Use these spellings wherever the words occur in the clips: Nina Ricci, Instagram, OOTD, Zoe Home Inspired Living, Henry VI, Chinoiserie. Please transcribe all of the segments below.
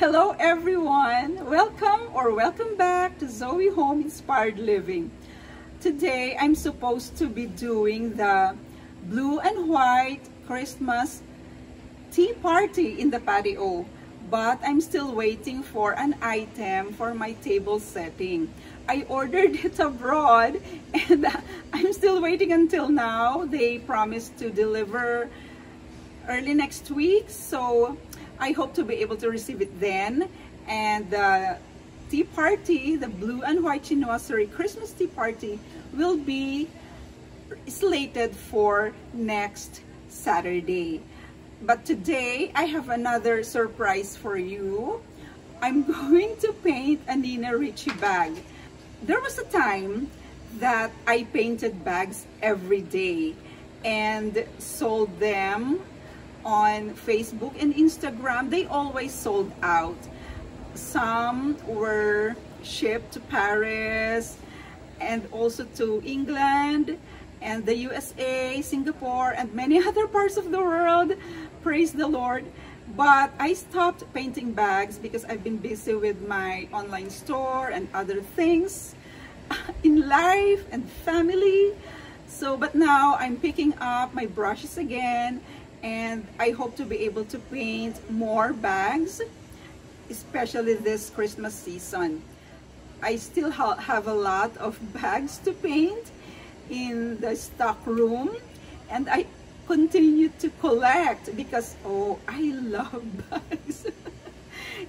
Hello everyone! Welcome back to Zoe Home Inspired Living. Today I'm supposed to be doing the blue and white Christmas tea party in the patio, but I'm still waiting for an item for my table setting. I ordered it abroad and I'm still waiting until now. They promised to deliver early next week, so I hope to be able to receive it then. And the tea party, the blue and white Chinoiserie Christmas tea party, will be slated for next Saturday. But today I have another surprise for you. I'm going to paint a Nina Ricci bag. There was a time that I painted bags every day and sold them on Facebook and Instagram. They always sold out. Some were shipped to Paris and also to England and the USA, Singapore, and many other parts of the world. Praise the Lord. But I stopped painting bags because I've been busy with my online store and other things in life and family. So, but now I'm picking up my brushes again, and I hope to be able to paint more bags, especially this Christmas season. I still have a lot of bags to paint in the stock room, and I continue to collect because, oh, I love bags.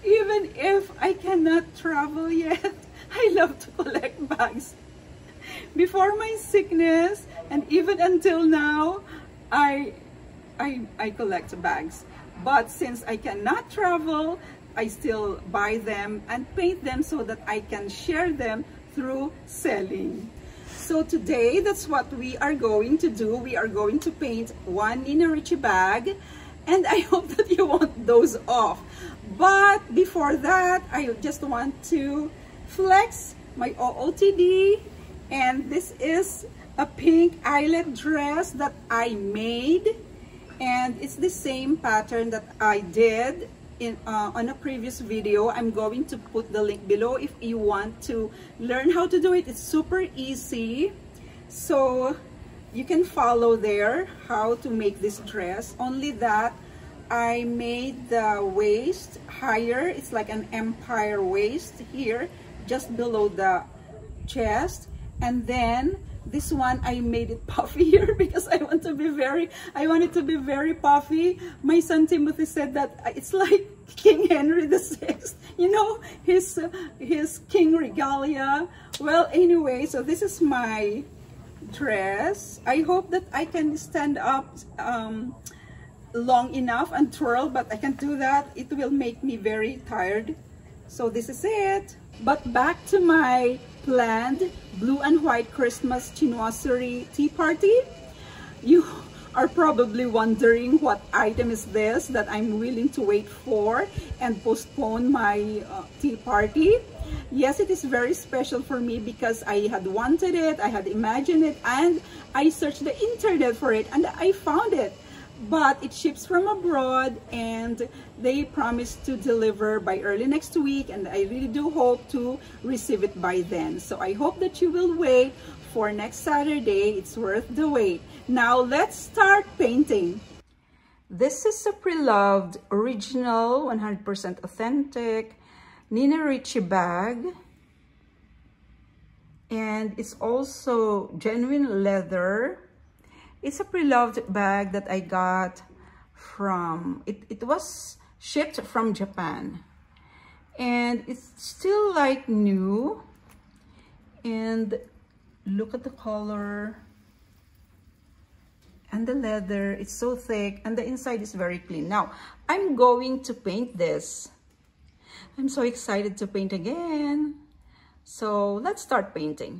Even if I cannot travel yet, I love to collect bags. Before my sickness and even until now, I collect bags, but since I cannot travel, I still buy them and paint them so that I can share them through selling. So today, that's what we are going to do. We are going to paint one Nina Ricci bag, and I hope that you want those off. But before that, I just want to flex my OOTD, and this is a pink eyelet dress that I made. And it's the same pattern that I did on a previous video. I'm going to put the link below if you want to learn how to do it. It's super easy. So you can follow there how to make this dress. Only that I made the waist higher. It's like an empire waist here, just below the chest. And then this one, I made it puffier because I want it to be very puffy. My son Timothy said that it's like King Henry VI, you know, his king regalia. Well, anyway, so this is my dress. I hope that I can stand up long enough and twirl, but I can't do that. It will make me very tired. So this is it. But back to my planned blue and white Christmas Chinoiserie tea party. You are probably wondering what item is this that I'm willing to wait for and postpone my tea party. Yes, it is very special for me because I had wanted it, I had imagined it, and I searched the internet for it and I found it. But it ships from abroad and they promised to deliver by early next week, and I really do hope to receive it by then. So I hope that you will wait for next Saturday. It's worth the wait. Now let's start painting. This is a pre-loved, original, 100% authentic Nina Ricci bag. And it's also genuine leather. It's a pre-loved bag that I got from, it was shipped from Japan. And it's still like new. And look at the color and the leather. It's so thick and the inside is very clean. Now, I'm going to paint this. I'm so excited to paint again. So let's start painting.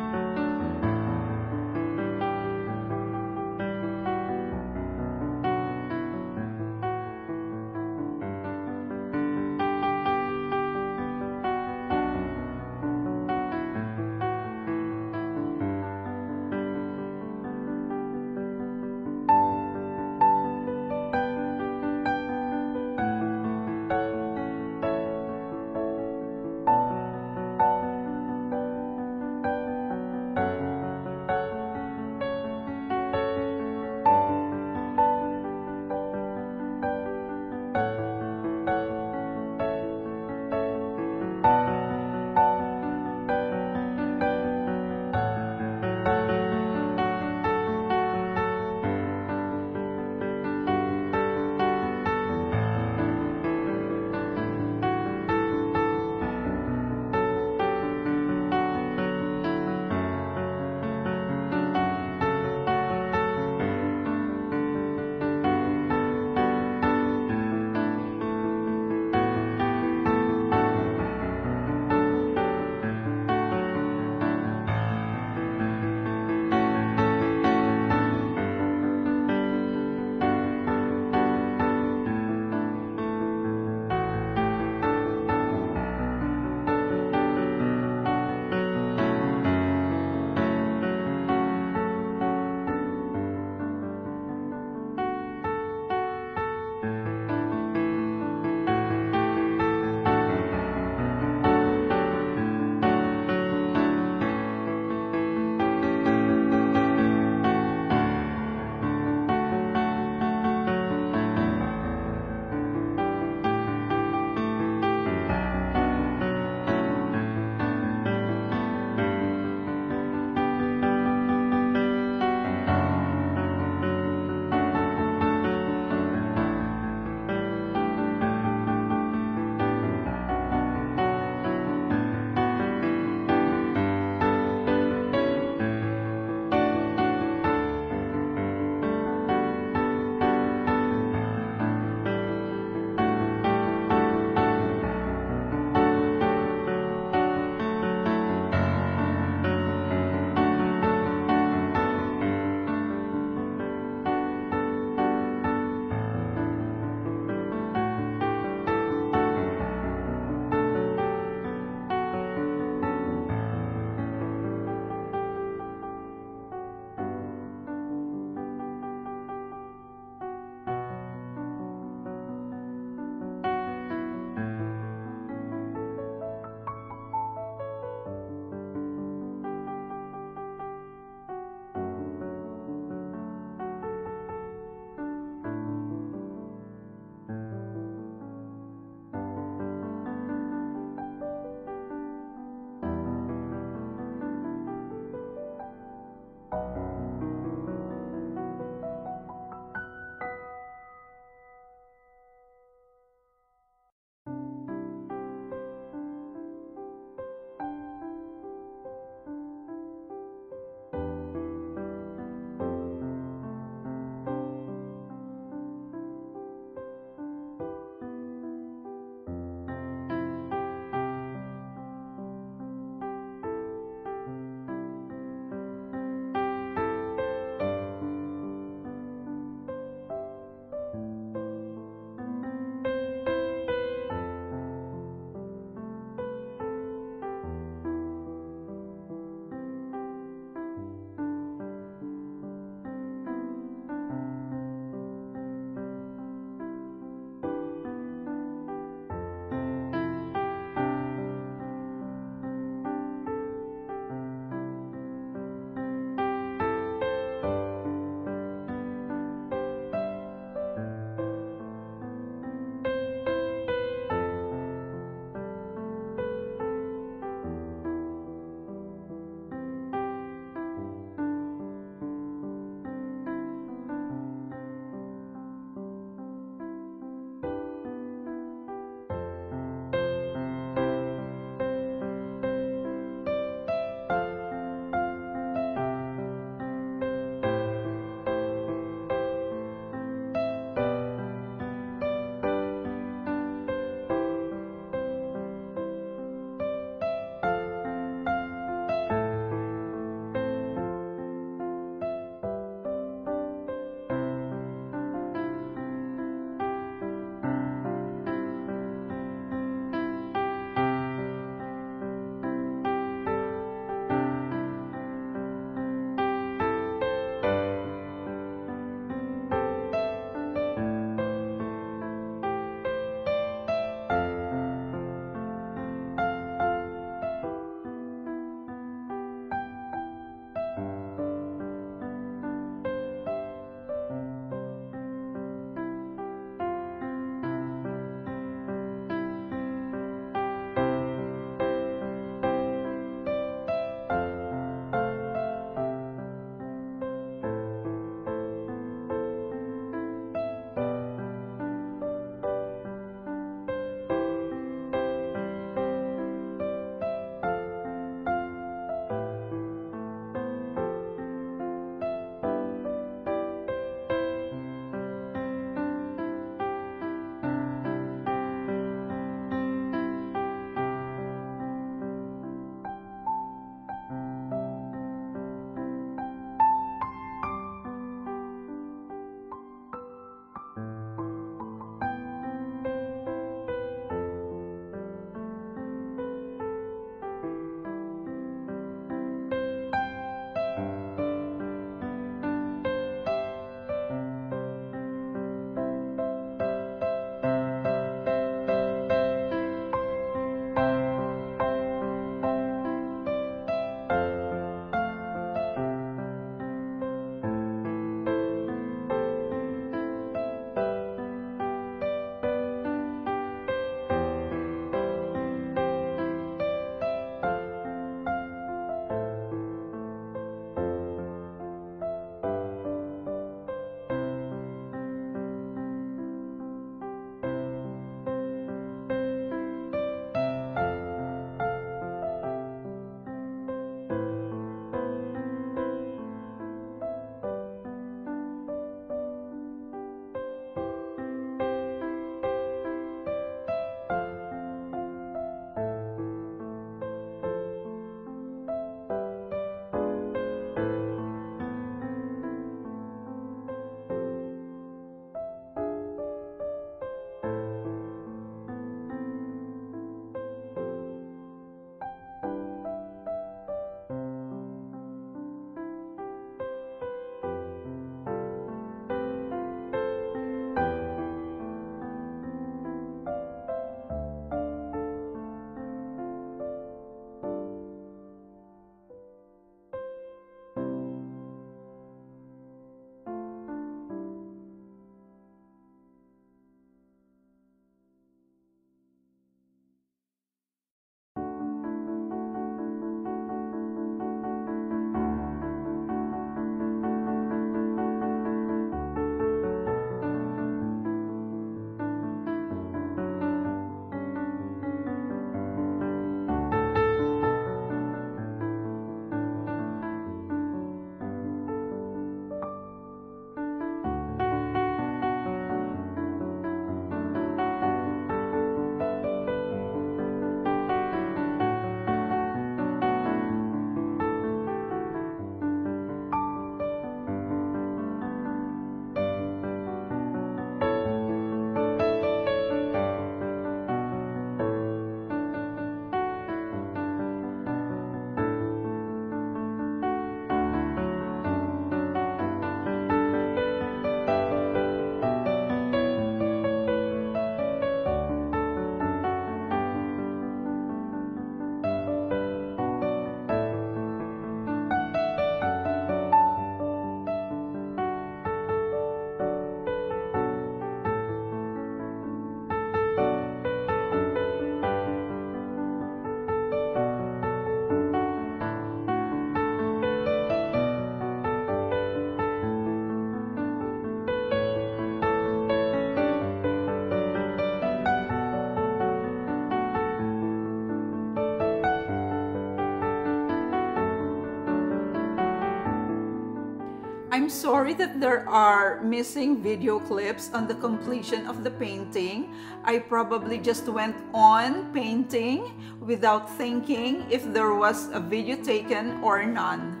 I'm sorry that there are missing video clips on the completion of the painting. I probably just went on painting without thinking if there was a video taken or none.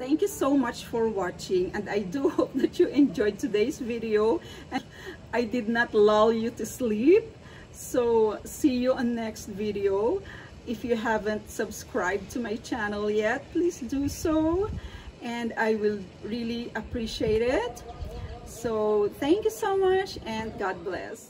Thank you so much for watching, and I do hope that you enjoyed today's video and I did not lull you to sleep. So see you on next video. If you haven't subscribed to my channel yet, please do so, and I will really appreciate it. So thank you so much, and God bless.